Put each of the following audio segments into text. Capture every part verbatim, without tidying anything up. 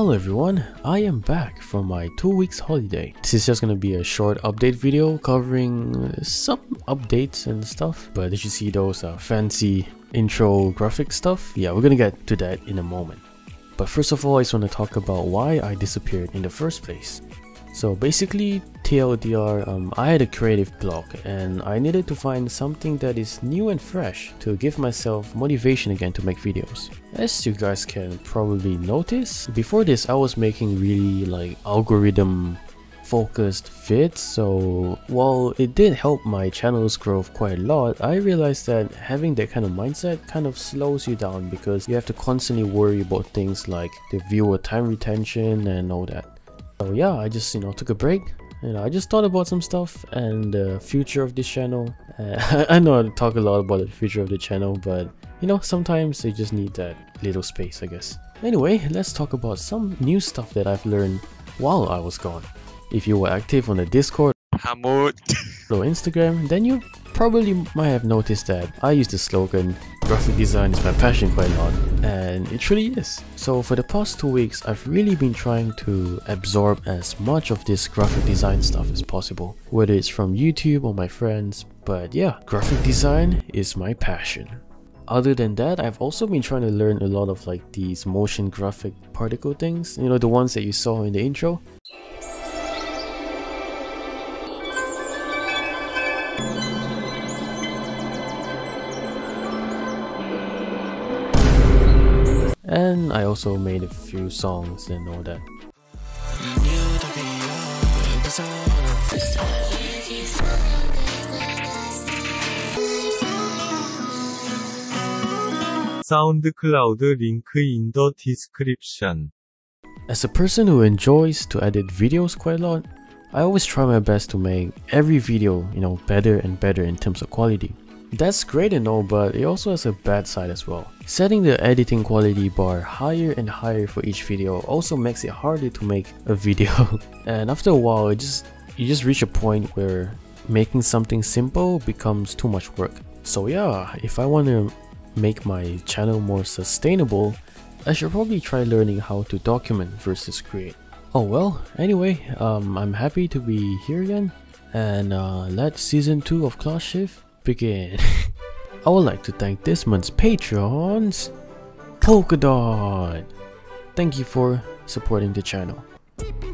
Hello everyone, I am back from my two weeks holiday. This is just gonna be a short update video covering some updates and stuff, but did you see those uh, fancy intro graphic stuff? Yeah, we're gonna get to that in a moment. But first of all, I just want to talk about why I disappeared in the first place. So basically, T L D R, um, I had a creative block and I needed to find something that is new and fresh to give myself motivation again to make videos. As you guys can probably notice, before this I was making really like algorithm focused vids, so while it did help my channel's growth quite a lot, I realized that having that kind of mindset kind of slows you down because you have to constantly worry about things like the viewer time retention and all that. So yeah, I just, you know, took a break and I just thought about some stuff and the future of this channel. Uh, I know I talk a lot about the future of the channel, but you know, sometimes you just need that little space, I guess. Anyway, let's talk about some new stuff that I've learned while I was gone. If you were active on the Discord or Instagram, then you probably might have noticed that I use the slogan, graphic design is my passion, quite a lot, and it truly is. So for the past two weeks, I've really been trying to absorb as much of this graphic design stuff as possible, whether it's from YouTube or my friends, but yeah, graphic design is my passion. Other than that, I've also been trying to learn a lot of like these motion graphic particle things, you know, the ones that you saw in the intro. And I also made a few songs and all that. SoundCloud link in the description. As a person who enjoys to edit videos quite a lot, I always try my best to make every video, you know, better and better in terms of quality. That's great and all, but it also has a bad side as well. Setting the editing quality bar higher and higher for each video also makes it harder to make a video. And after a while, it just you just reach a point where making something simple becomes too much work. So yeah, if I want to make my channel more sustainable, I should probably try learning how to document versus create. Oh well, anyway, um, I'm happy to be here again, and uh, let season two of Class Shift begin. I would like to thank this month's patrons, Polkadot. Thank you for supporting the channel.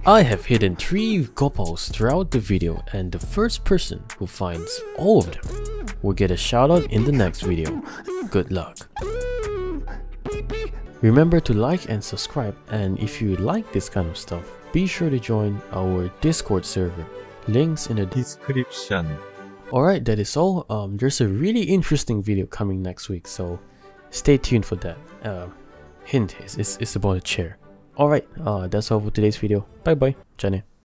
I have hidden three gopals throughout the video, and the first person who finds all of them will get a shout out in the next video. Good luck. Remember to like and subscribe, and if you like this kind of stuff, be sure to join our Discord server. Links in the description. Alright, that is all. Um, there's a really interesting video coming next week, so stay tuned for that. Uh, hint, it's, it's, it's about a chair. Alright, uh, that's all for today's video. Bye bye, Jenny.